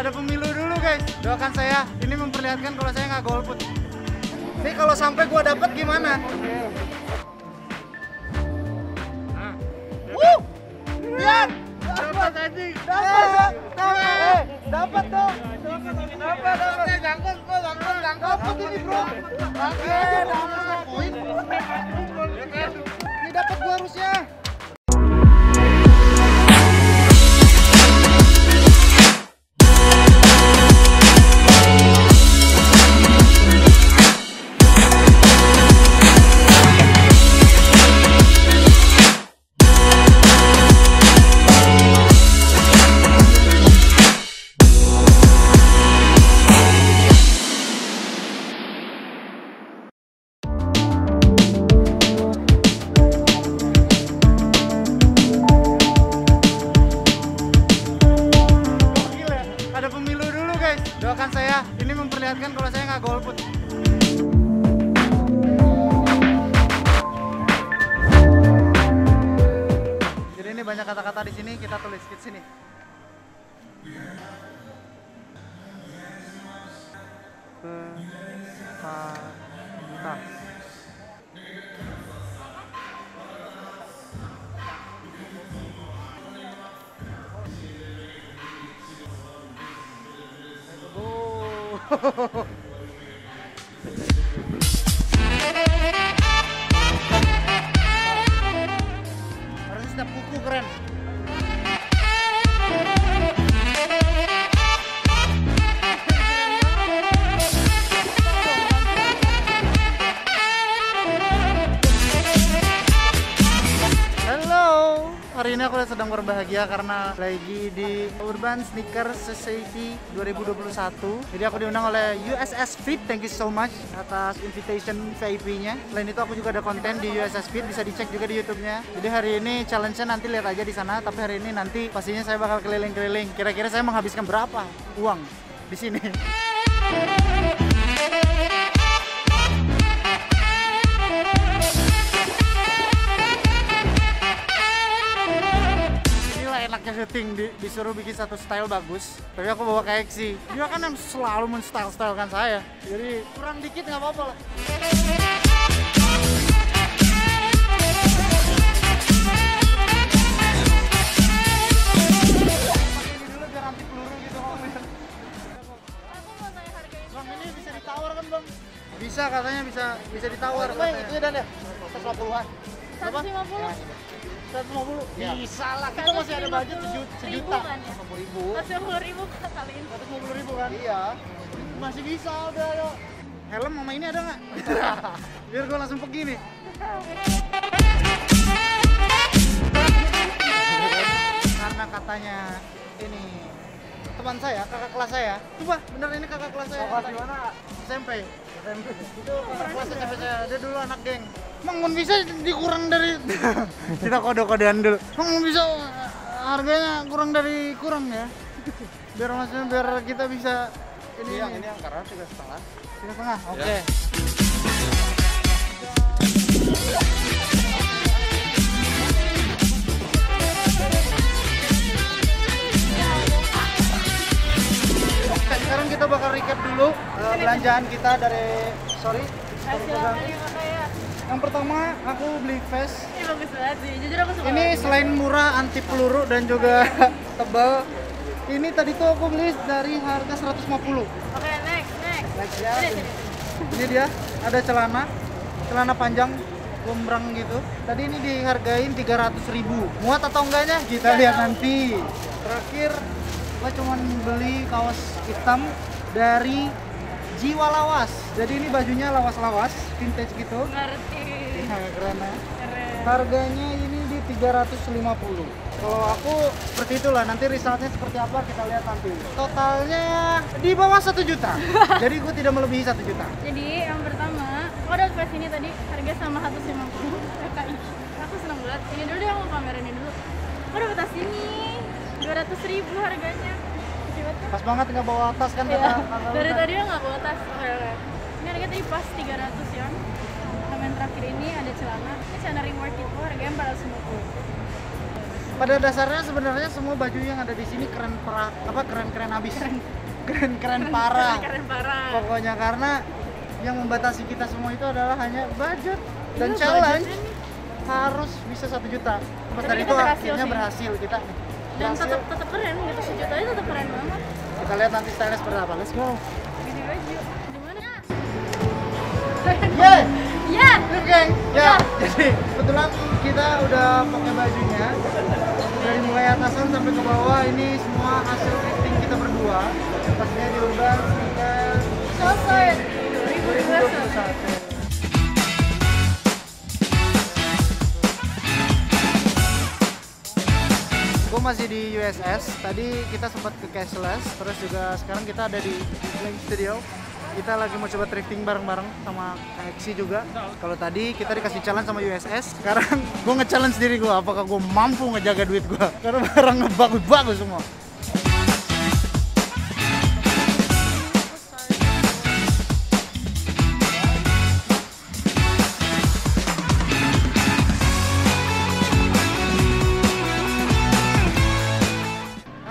ada pemilu dulu guys. Doakan saya, ini memperlihatkan kalau saya nggak golput. Ini kalau sampai gua dapet gimana? Nah, wuh! Lihat! Dapet anjing! Dapet! Dapet dong! Dapet! Dapet! Jangkut! Dapet ini bro! Dapet! Dapet! Ini dapet gua harusnya! Doakan saya, ini memperlihatkan kalau saya nggak golput. Jadi ini banyak kata-kata di sini, kita tulis di sini. Pesta. Harusnya setiap buku keren. Hari ini aku sedang berbahagia karena lagi di Urban Sneakers Society 2021. Jadi aku diundang oleh USS Fit. Thank you so much atas invitation VIP-nya. Selain itu aku juga ada konten di USS Fit, bisa dicek juga di YouTube-nya. Jadi hari ini challenge-nya nanti lihat aja di sana. Tapi hari ini nanti pastinya saya bakal keliling-keliling. Kira-kira saya menghabiskan berapa uang di sini? Syuting disuruh bikin satu style bagus, tapi aku bawa kayak si dia kan yang selalu menstyle-style kan saya, jadi kurang dikit nggak apa-apa lah. Pakai ini dulu biar anti peluru gitu. Aku mau tanya harganya. Bang, ini bisa ditawar kan bang? Bisa katanya, bisa ditawar. Apa yang itu dan ya? 150-an. 150. 150 ya. Bisa lah, kita masih ada budget sejuta. 150 ribu kaliin 150 ribu kan? Iya, masih bisa udah yuk. Helm mama ini ada nggak? Biar gue langsung pergi nih. Karena katanya ini teman saya, kakak kelas saya. Coba, bener ini kakak kelas saya. Kakak di mana? SMP. Itu kelas SMP saya, dia dulu anak geng. Emang bisa dikurang dari kita kode-kodean dulu. Emang bisa harganya kurang ya. Biar maksudnya biar kita bisa ini. Yang ini angkara 3,5. 3,5. Oke. Okay. Ya. Sekarang kita bakal recap dulu belanjaan kita dari sorry. Yang pertama aku beli vest. Ini bagus banget sih, jujur aku suka. Ini selain murah, anti peluru dan juga tebal. Ini tadi tuh aku beli dari harga 150. Oke, next. Ini dia, ada celana panjang gombrang gitu. Tadi ini dihargain 300.000. Muat atau enggaknya kita lihat nanti. Terakhir, aku cuma beli kaos hitam dari Jiwa Lawas. Jadi ini bajunya lawas-lawas, vintage gitu. Ngerti. Nah, keren ya. Harganya ini di 350. Kalau aku seperti itulah, nanti resultnya seperti apa kita lihat nanti. Totalnya di bawah 1 juta. Jadi gue tidak melebihi 1 juta. Jadi yang pertama, aku udah pas ini tadi harga sama 150 RKI. Aku seneng banget. Ini dulu deh aku pamerin ini dulu. Aku udah tas ini 200.000 harganya. Pas banget nggak bawa tas kan? Iya. Dari tadi nggak bawa tas. Ini harga tadi pas 300 ya. Yang terakhir ini ada celana. Ini celana reward itu harganya 450. Pada dasarnya sebenarnya semua baju yang ada di sini keren parah. Pokoknya karena yang membatasi kita semua itu adalah hanya budget dan challenge harus bisa 1 juta. Tapi dari itu akhirnya berhasil kita. Dan tetap keren gitu, 1 juta itu tetap keren banget. Kita lihat nanti stylist berapa. Let's go. Gini baju. Ya. Lip gang. Ya. Jadi kebetulan kita udah pakai bajunya. Dari mulai atasan sampai ke bawah ini semua hasil thrifting kita berdua. Pastinya di Urban Sneakers Society 2021. Gue masih di USS. Tadi kita sempat ke cashless, terus juga sekarang kita ada di Blink Studio. Kita lagi mau coba thrifting bareng-bareng sama Kaxi juga. Kalau tadi kita dikasih challenge sama USS, sekarang gue nge-challenge diri gue, apakah gue mampu ngejaga duit gue, karena barangnya bagus-bagus semua.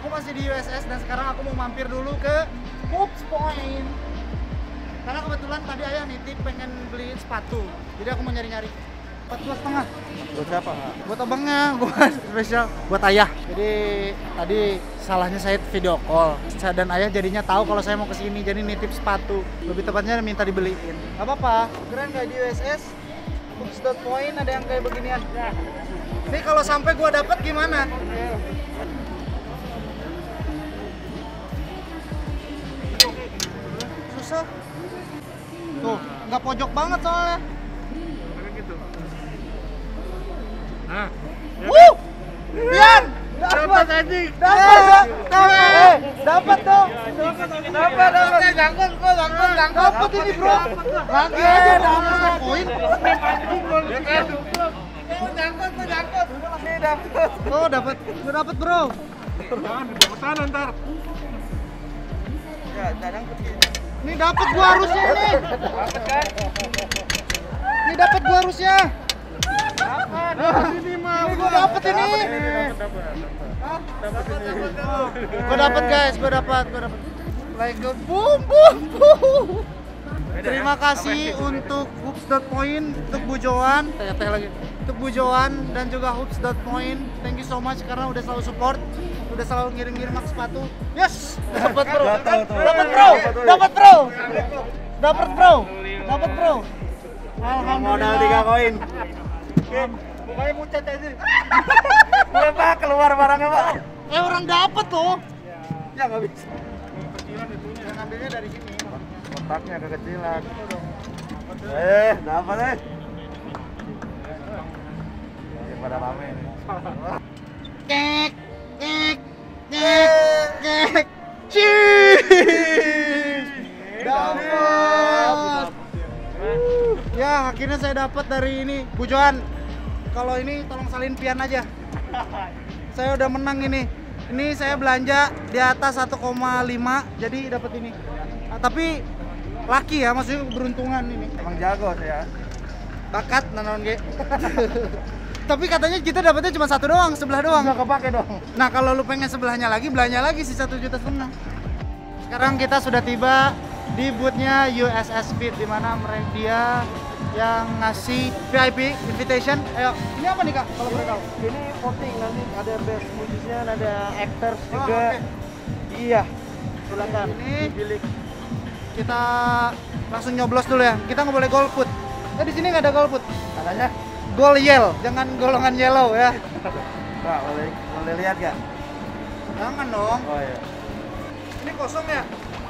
Aku masih di USS dan sekarang aku mau mampir dulu ke Hoops Point. Karena kebetulan tadi ayah nitip pengen beli sepatu, jadi aku mau nyari-nyari. 14,5. Buat siapa? Buat abangnya, buat spesial, buat ayah. Jadi tadi salahnya saya video call, dan ayah jadinya tahu kalau saya mau kesini, jadi nitip sepatu. Lebih tepatnya minta dibeliin. Gak apa-apa, keren kayak di USS, Hoops Point ada yang kayak beginian. Ini kalau sampai gua dapet gimana? Susah. Tuh, nggak pojok banget soalnya. Kayak gitu. Nah. Wuh! Dian! Dapat anjing. Dapat dong. Dapat. Jangkut. Dapat ini, Bro. Lagi aja dapat koin. Jangkut. Nih dapat. Tuh, dapat. Gua dapat, Bro. Jangan dibawa ntar. Ya, kadang begini. Ini dapat gua harusnya nih. Ini dapat gua harusnya. Dapat. Ini mah gua dapat ini. Gua dapat guys, gua dapat. Like a boom boom boom. Terima kasih untuk Hoops.Point, untuk Bu Joan, untuk Bu Joan dan juga Hoops.Point. Thank you so much karena udah selalu support, udah selalu ngirim-ngirim mak sepatu. Yes, dapat bro. Alhamdulillah. Modal 3 koin. Mukanya pucat aja. Udah Pak, keluar barangnya Pak. Orang dapat loh. Ya nggak bisa. Kecilan itunya. Ngambilnya dari sini. Kotaknya kekecilan. Dapat deh. Pada rame. Kek. Cheers. Dapat. Ya, akhirnya saya dapat dari ini. Bu Joan, kalau ini tolong salin pian aja. Saya udah menang ini. Ini saya belanja di atas 1,5 jadi dapat ini. Nah, tapi laki ya, maksudnya keberuntungan ini. Emang jago saya. Bakat nanon ge. Tapi katanya kita dapatnya cuma 1 doang, sebelah doang. Nggak kepake dong. Nah, kalau lu pengen sebelahnya lagi, belanja lagi sih 1,5 juta. Sekarang kita sudah tiba di boothnya USS Fit, di mana mereka dia yang ngasih VIP invitation. Ayo, ini apa nih Kak? Kalau boleh tahu. Ini voting nanti ada best musician, ada actors juga. Okay. Iya. Silakan. Ini bilik. Kita langsung nyoblos dulu ya. Kita nggak boleh golput. Nah, di sini nggak ada golput. Katanya gol yel, jangan golongan yellow ya. Pak, boleh lihat gak? Jangan dong. Oh iya. Ini kosong ya?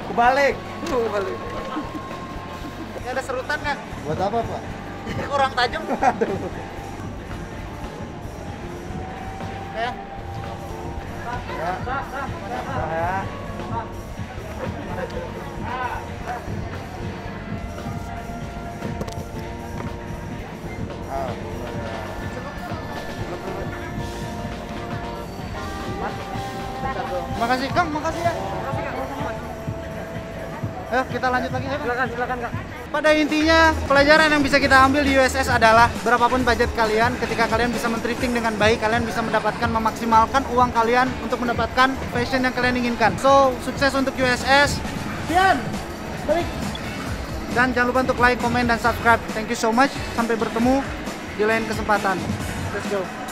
Kebalik. Ini ada serutan gak? Buat apa Pak? Kurang tajam. Aduh. Ya. Ya. Makasih Kang, makasih ya. Ayo kita lanjut lagi ya. Silakan Kak. Pada intinya, pelajaran yang bisa kita ambil di USS adalah berapapun budget kalian, ketika kalian bisa men-thrifting dengan baik, kalian bisa mendapatkan, memaksimalkan uang kalian untuk mendapatkan fashion yang kalian inginkan. So, sukses untuk USS. Dian, balik. Dan jangan lupa untuk like, komen, dan subscribe. Thank you so much. Sampai bertemu di lain kesempatan. Let's go.